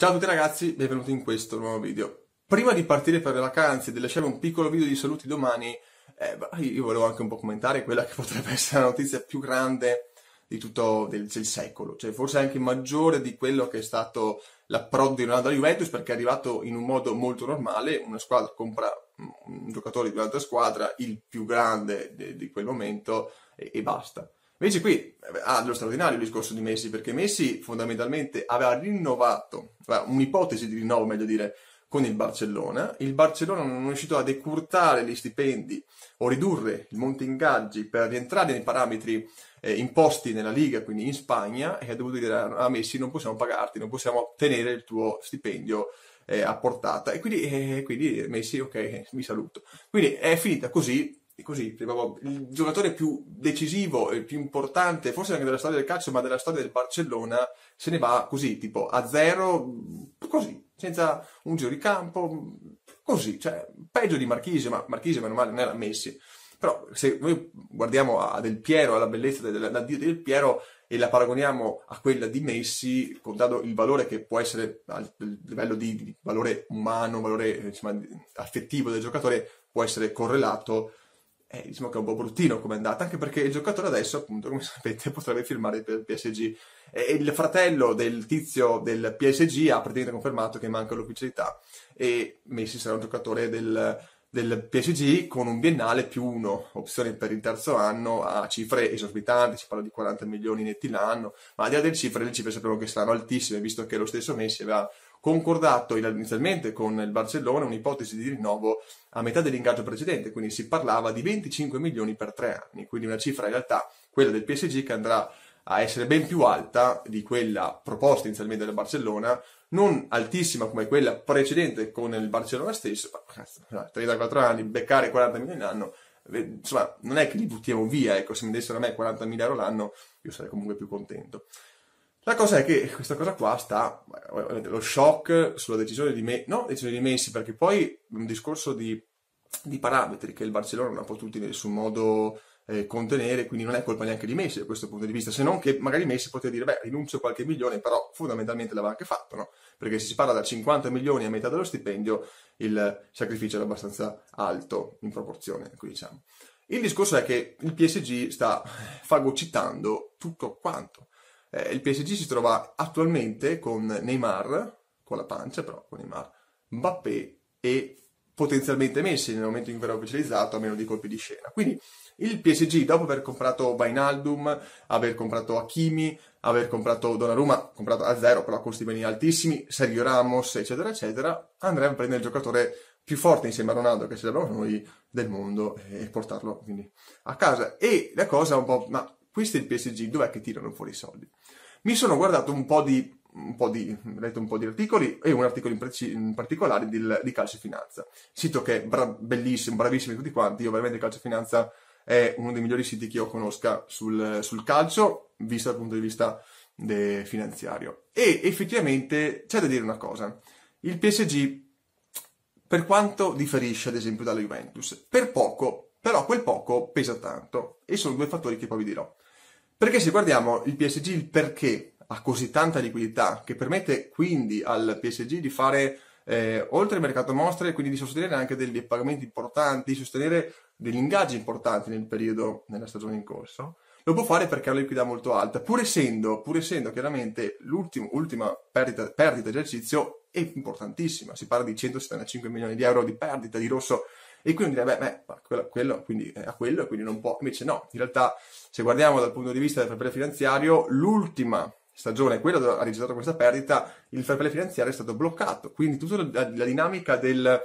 Ciao a tutti ragazzi, benvenuti in questo nuovo video. Prima di partire per le vacanze e di lasciare un piccolo video di saluti domani, io volevo anche un po' commentare quella che potrebbe essere la notizia più grande di tutto del secolo, cioè forse anche maggiore di quello che è stato l'approdo di Ronaldo alla Juventus, perché è arrivato in un modo molto normale, una squadra compra un giocatore di un'altra squadra, il più grande di quel momento, e basta. Invece qui ha dello straordinario il discorso di Messi, perché Messi fondamentalmente aveva rinnovato, un'ipotesi di rinnovo meglio dire, con il Barcellona non è riuscito a decurtare gli stipendi o ridurre il monte ingaggi per rientrare nei parametri imposti nella Liga, quindi in Spagna, e ha dovuto dire a Messi non possiamo pagarti, non possiamo ottenere il tuo stipendio a portata, e quindi Messi ok, mi saluto. Quindi è finita così. E così, il giocatore più decisivo e più importante, forse anche della storia del calcio, ma della storia del Barcellona, se ne va così, tipo a zero, così, senza un giro di campo, così, cioè peggio di Marchisio, ma Marchisio meno male non era Messi. Però se noi guardiamo a Del Piero, alla bellezza di Del Piero e la paragoniamo a quella di Messi, contando il valore che può essere a livello di valore umano, valore insomma, affettivo del giocatore, può essere correlato. Diciamo che è un po' bruttino come è andata, anche perché il giocatore adesso, appunto, come sapete, potrebbe firmare per il PSG. E il fratello del tizio del PSG ha praticamente confermato che manca l'ufficialità e Messi sarà un giocatore del PSG con un biennale più uno, opzione per il terzo anno a cifre esorbitanti, si parla di 40 milioni netti l'anno, ma al di là delle cifre, sappiamo che saranno altissime, visto che lo stesso Messi aveva concordato inizialmente con il Barcellona un'ipotesi di rinnovo a metà dell'ingaggio precedente, quindi si parlava di 25 milioni per 3 anni, quindi una cifra in realtà, quella del PSG, che andrà a essere ben più alta di quella proposta inizialmente dal Barcellona, non altissima come quella precedente con il Barcellona stesso, ma 34 anni, beccare 40 milioni l'anno, insomma non è che li buttiamo via, ecco, se mi dessero a me 40.000 euro l'anno io sarei comunque più contento. La cosa è che questa cosa qua sta, lo shock sulla decisione di Messi, no, decisione di Messi, perché poi un discorso di parametri che il Barcellona non ha potuto in nessun modo contenere, quindi non è colpa neanche di Messi da questo punto di vista, se non che magari Messi poteva dire, beh, rinuncio qualche milione, però fondamentalmente l'aveva anche fatto, no? Perché se si parla da 50 milioni a metà dello stipendio, il sacrificio era abbastanza alto in proporzione, quindi diciamo. Il discorso è che il PSG sta fagocitando tutto quanto. Il PSG si trova attualmente con Neymar, con la pancia però, con Neymar, Mbappé e potenzialmente Messi nel momento in cui verrà ufficializzato, a meno di colpi di scena. Quindi il PSG, dopo aver comprato Wijnaldum, aver comprato Hakimi, aver comprato Donnarumma, comprato a zero però a costi beni altissimi, Sergio Ramos, eccetera, eccetera, andremo a prendere il giocatore più forte insieme a Ronaldo, che ce l'abbiamo noi, del mondo, e portarlo quindi a casa. E la cosa un po'... Ma questo è il PSG, dov'è che tirano fuori i soldi? Mi sono guardato ho letto un po' di articoli, e un articolo in particolare di Calcio e Finanza, sito che è bellissimo, bravissimo tutti quanti, io veramente Calcio e Finanza è uno dei migliori siti che io conosca sul calcio, visto dal punto di vista finanziario. E effettivamente c'è da dire una cosa, il PSG per quanto differisce ad esempio dalla Juventus, per poco, però quel poco pesa tanto, e sono due fattori che poi vi dirò. Perché se guardiamo il PSG, il perché ha così tanta liquidità, che permette quindi al PSG di fare, oltre al mercato mostre, quindi di sostenere anche dei pagamenti importanti, di sostenere degli ingaggi importanti nella stagione in corso, lo può fare perché ha una liquidità molto alta, pur essendo chiaramente l'ultima perdita di esercizio è importantissima, si parla di 175 milioni di euro di perdita di rosso, e quindi direi, quindi non può, invece no, in realtà se guardiamo dal punto di vista del fair play finanziario, l'ultima stagione, quella dove ha registrato questa perdita, il fair play finanziario è stato bloccato, quindi tutta la dinamica del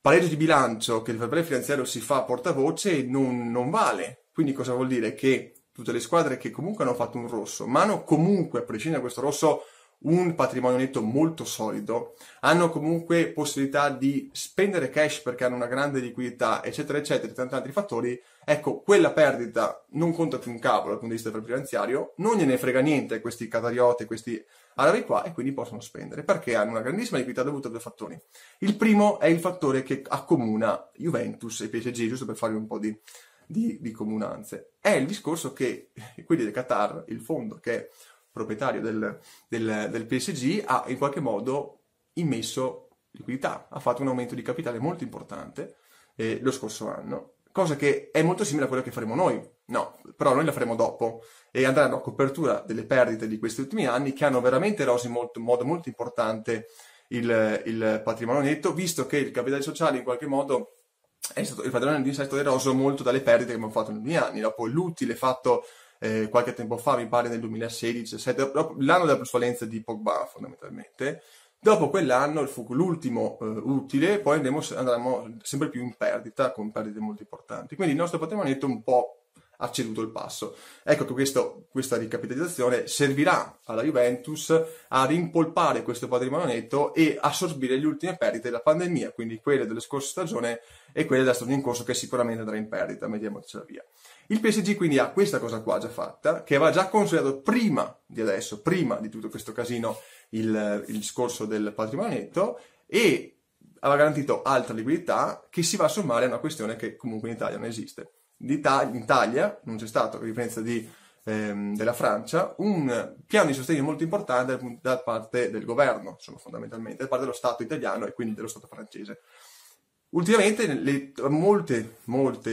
pareggio di bilancio che il fair play finanziario si fa a portavoce non vale, quindi cosa vuol dire? Che tutte le squadre che comunque hanno fatto un rosso, ma hanno comunque, a prescindere da questo rosso, un patrimonio netto molto solido, hanno comunque possibilità di spendere cash perché hanno una grande liquidità, eccetera eccetera, tanti altri fattori, ecco, quella perdita non conta più un cavolo dal punto di vista finanziario, non gliene frega niente a questi qatarioti, questi arabi qua, e quindi possono spendere perché hanno una grandissima liquidità dovuta a due fattori. Il primo è il fattore che accomuna Juventus e PSG, giusto per farvi un po' di comunanze, è il discorso che quelli del Qatar, il fondo che è proprietario del PSG, ha in qualche modo immesso liquidità, ha fatto un aumento di capitale molto importante lo scorso anno, cosa che è molto simile a quella che faremo noi, no, però noi la faremo dopo e andranno a copertura delle perdite di questi ultimi anni che hanno veramente eroso in modo molto importante il patrimonio netto, visto che il capitale sociale in qualche modo è stato, il patrimonio netto è stato eroso molto dalle perdite che abbiamo fatto negli ultimi anni, dopo l'utile fatto qualche tempo fa, mi pare nel 2016-17, l'anno della plusvalenza di Pogba fondamentalmente. Dopo quell'anno fu l'ultimo utile, poi andremo sempre più in perdita, con perdite molto importanti. Quindi il nostro patrimonio netto un po' ha ceduto il passo. Ecco che questa ricapitalizzazione servirà alla Juventus a rimpolpare questo patrimonio netto e assorbire le ultime perdite della pandemia, quindi quelle delle scorse stagioni e quelle della stagione in corso che sicuramente andrà in perdita, mettiamocela via. Il PSG quindi ha questa cosa qua già fatta, che aveva già consolidato prima di adesso, prima di tutto questo casino, il discorso del patrimonio netto, e aveva garantito altra liquidità che si va a sommare a una questione che comunque in Italia non esiste. In Italia non c'è stato, a differenza della Francia, un piano di sostegno molto importante da parte del governo, insomma, fondamentalmente, da parte dello Stato italiano e quindi dello Stato francese. Ultimamente molte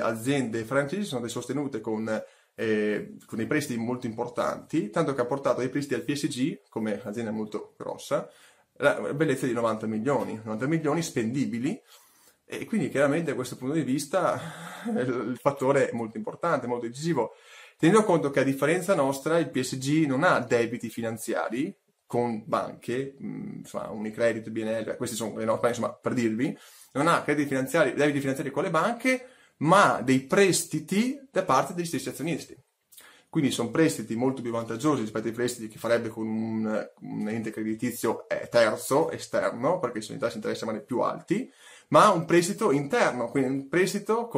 aziende francesi sono state sostenute con dei prestiti molto importanti, tanto che ha portato dei prestiti al PSG, come azienda molto grossa, la bellezza di 90 milioni spendibili, e quindi chiaramente da questo punto di vista il fattore è molto importante, molto decisivo, tenendo conto che a differenza nostra il PSG non ha debiti finanziari con banche, insomma, Unicredit, BNL, queste sono le nostre, insomma, per dirvi, non ha debiti finanziari con le banche, ma dei prestiti da parte degli stessi azionisti. Quindi sono prestiti molto più vantaggiosi rispetto ai prestiti che farebbe con un ente creditizio terzo, esterno, perché sono i tassi di interesse magari più alti, ma un prestito interno, quindi un prestito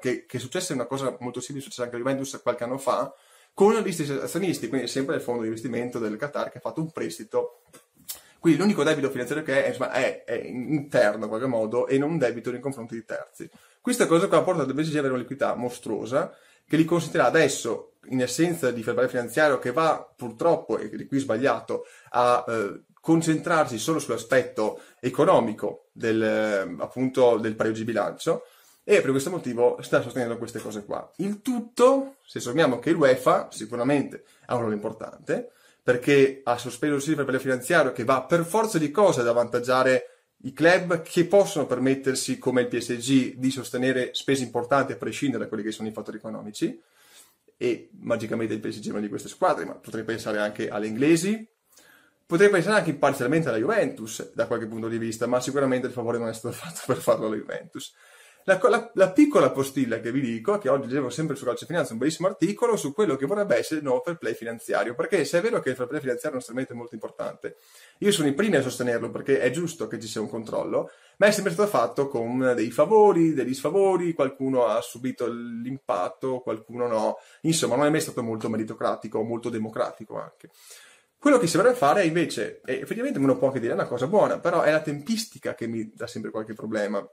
che è successa una cosa molto simile, successa anche a Juventus qualche anno fa, con gli stessi azionisti, quindi sempre il fondo di investimento del Qatar che ha fatto un prestito. Quindi l'unico debito finanziario che è, insomma, è interno in qualche modo e non un debito nei confronti di terzi. Questa cosa qua ha portato al PSG ad avere una liquidità mostruosa che li consentirà adesso, in assenza di verbale finanziario che va purtroppo, e di qui sbagliato, a concentrarsi solo sull'aspetto economico del pareggio di bilancio, e per questo motivo sta sostenendo queste cose qua. Il tutto, se sommiamo che l'UEFA sicuramente ha un ruolo importante, perché ha sospeso il verbale finanziario che va per forza di cose ad avvantaggiare i club che possono permettersi, come il PSG, di sostenere spese importanti a prescindere da quelli che sono i fattori economici, e magicamente il PSG è una di queste squadre, ma potrei pensare anche alle inglesi, potrei pensare anche parzialmente alla Juventus da qualche punto di vista, ma sicuramente il favore non è stato fatto per farlo alla Juventus. La piccola postilla che vi dico, che oggi leggevo sempre su Calcio e Finanza, un bellissimo articolo su quello che vorrebbe essere il nuovo fair play finanziario, perché se è vero che il fair play finanziario è uno strumento molto importante, io sono i primi a sostenerlo perché è giusto che ci sia un controllo, ma è sempre stato fatto con dei favori, degli sfavori, qualcuno ha subito l'impatto, qualcuno no, insomma non è mai stato molto meritocratico, molto democratico anche. Quello che si vorrebbe fare invece, e effettivamente uno può anche dire è una cosa buona, però è la tempistica che mi dà sempre qualche problema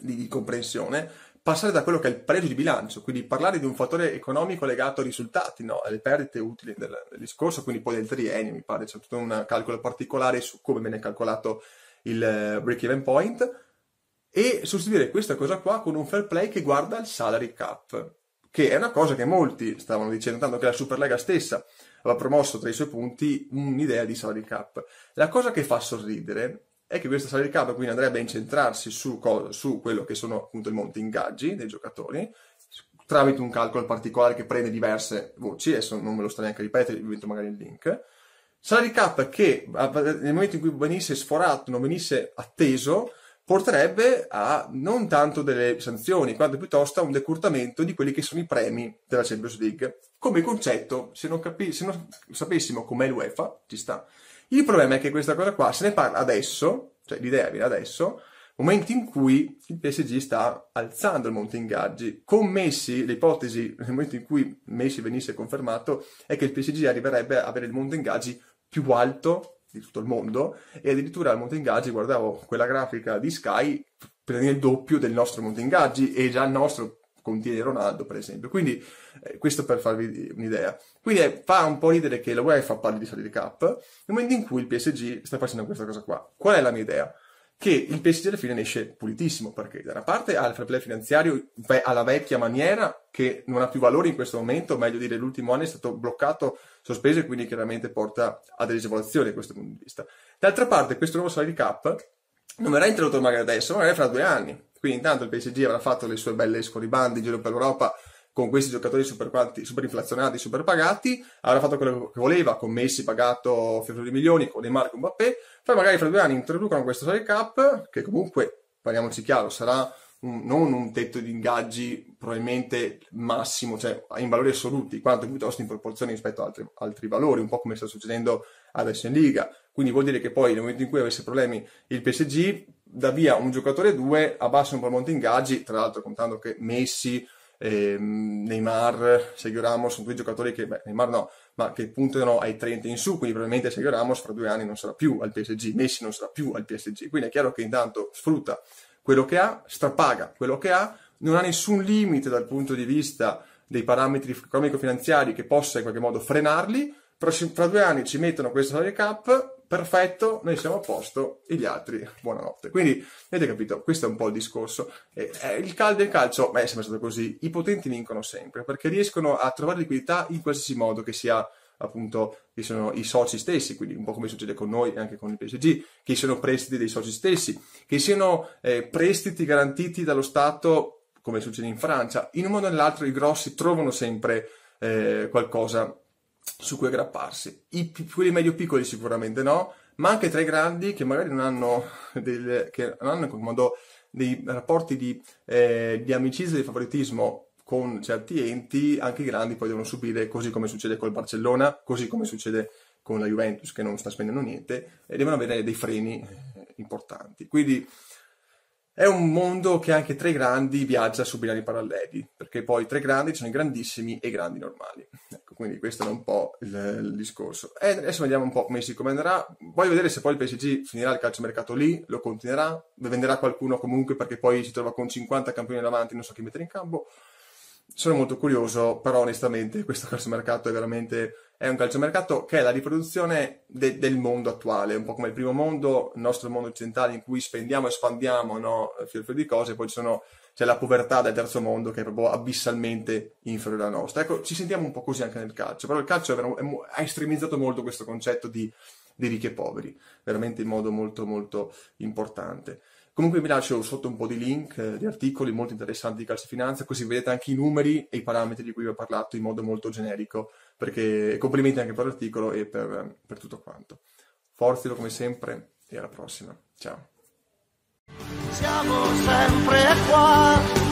di comprensione, passare da quello che è il pareggio di bilancio, quindi parlare di un fattore economico legato ai risultati, no, alle perdite utili del discorso, quindi poi del triennio, mi pare, c'è tutto un calcolo particolare su come viene calcolato il break-even point, e sostituire questa cosa qua con un fair play che guarda il salary cap, che è una cosa che molti stavano dicendo, tanto che la Superlega stessa aveva promosso tra i suoi punti un'idea di salary cap. La cosa che fa sorridere è che questo salary cap quindi andrebbe a incentrarsi su quello che sono appunto i monte ingaggi dei giocatori tramite un calcolo particolare che prende diverse voci, adesso non me lo sto neanche a ripetere, vi metto magari il link. Salary cap che nel momento in cui venisse sforato, non venisse atteso, porterebbe a non tanto delle sanzioni quanto piuttosto a un decurtamento di quelli che sono i premi della Champions League. Come concetto, se non sapessimo com'è l'UEFA, ci sta. Il problema è che questa cosa qua se ne parla adesso, cioè l'idea viene adesso, momenti in cui il PSG sta alzando il monte ingaggi. Con Messi, l'ipotesi, nel momento in cui Messi venisse confermato, è che il PSG arriverebbe a avere il monte ingaggi più alto di tutto il mondo, e addirittura il monte ingaggi, guardavo quella grafica di Sky, prende il doppio del nostro monte ingaggi, e già il nostro contiene Ronaldo, per esempio. Quindi questo per farvi un'idea. Quindi fa un po' ridere che la UEFA parli di salary cap nel momento in cui il PSG sta facendo questa cosa qua. Qual è la mia idea? Che il PSG alla fine ne esce pulitissimo, perché da una parte ha il fair play finanziario alla vecchia maniera, che non ha più valore in questo momento, meglio dire l'ultimo anno è stato bloccato, sospeso, e quindi chiaramente porta a delle agevolazioni da questo punto di vista. D'altra parte questo nuovo salary cap non verrà introdotto magari adesso, magari fra 2 anni. Quindi intanto il PSG avrà fatto le sue belle scorribande in giro per l'Europa con questi giocatori super inflazionati, super pagati, avrà fatto quello che voleva, con Messi pagato fiori di milioni, con Neymar, con Mbappé. Poi magari fra 2 anni introducono questo salary cap, che comunque, parliamoci chiaro, sarà non un tetto di ingaggi probabilmente massimo, cioè in valori assoluti, quanto piuttosto in proporzione rispetto ad altri valori, un po' come sta succedendo adesso in Liga. Quindi vuol dire che poi nel momento in cui avesse problemi il PSG, dà via un giocatore o due, abbassa un po' il monte ingaggi, tra l'altro contando che Messi, Neymar, Sergio Ramos sono 2 giocatori che, Neymar no, ma che puntano ai 30 in su, quindi probabilmente Sergio Ramos fra 2 anni non sarà più al PSG, Messi non sarà più al PSG, quindi è chiaro che intanto sfrutta quello che ha, strapaga quello che ha, non ha nessun limite dal punto di vista dei parametri economico-finanziari che possa in qualche modo frenarli, però fra 2 anni ci mettono questo salary cap, perfetto, noi siamo a posto e gli altri buonanotte. Quindi avete capito, questo è un po' il discorso. Il calcio è sempre stato così, i potenti vincono sempre perché riescono a trovare liquidità in qualsiasi modo, che sia appunto che sono i soci stessi, quindi un po' come succede con noi e anche con il PSG, che siano prestiti dei soci stessi, che siano prestiti garantiti dallo Stato, come succede in Francia. In un modo o nell'altro i grossi trovano sempre qualcosa su cui aggrapparsi. Quelli medio piccoli sicuramente no, ma anche tra i grandi che magari non hanno in qualche modo dei rapporti di amicizia e di favoritismo con certi enti, anche i grandi poi devono subire, così come succede col Barcellona, così come succede con la Juventus che non sta spendendo niente, e devono avere dei freni importanti. Quindi è un mondo che anche tra i grandi viaggia su binari paralleli, perché poi tra i grandi ci sono i grandissimi e i grandi normali. Ecco, quindi questo è un po' il discorso. E adesso vediamo un po' come andrà. Voglio vedere se poi il PSG finirà il calciomercato lì, lo continuerà, venderà qualcuno comunque, perché poi si trova con 50 campioni davanti, non so chi mettere in campo. Sono molto curioso, però onestamente questo calciomercato è un calciomercato che è la riproduzione del mondo attuale, un po' come il primo mondo, il nostro mondo occidentale, in cui spendiamo e espandiamo, no, fior di cose, poi c'è la povertà del terzo mondo che è proprio abissalmente inferiore alla nostra. Ecco, ci sentiamo un po' così anche nel calcio, però il calcio ha estremizzato molto questo concetto di ricchi e poveri, veramente in modo molto molto importante. Comunque vi lascio sotto un po' di link, di articoli molto interessanti di Calcio e Finanza, così vedete anche i numeri e i parametri di cui vi ho parlato in modo molto generico, perché complimenti anche per l'articolo e per tutto quanto. Forza come sempre e alla prossima. Ciao. Siamo sempre qua.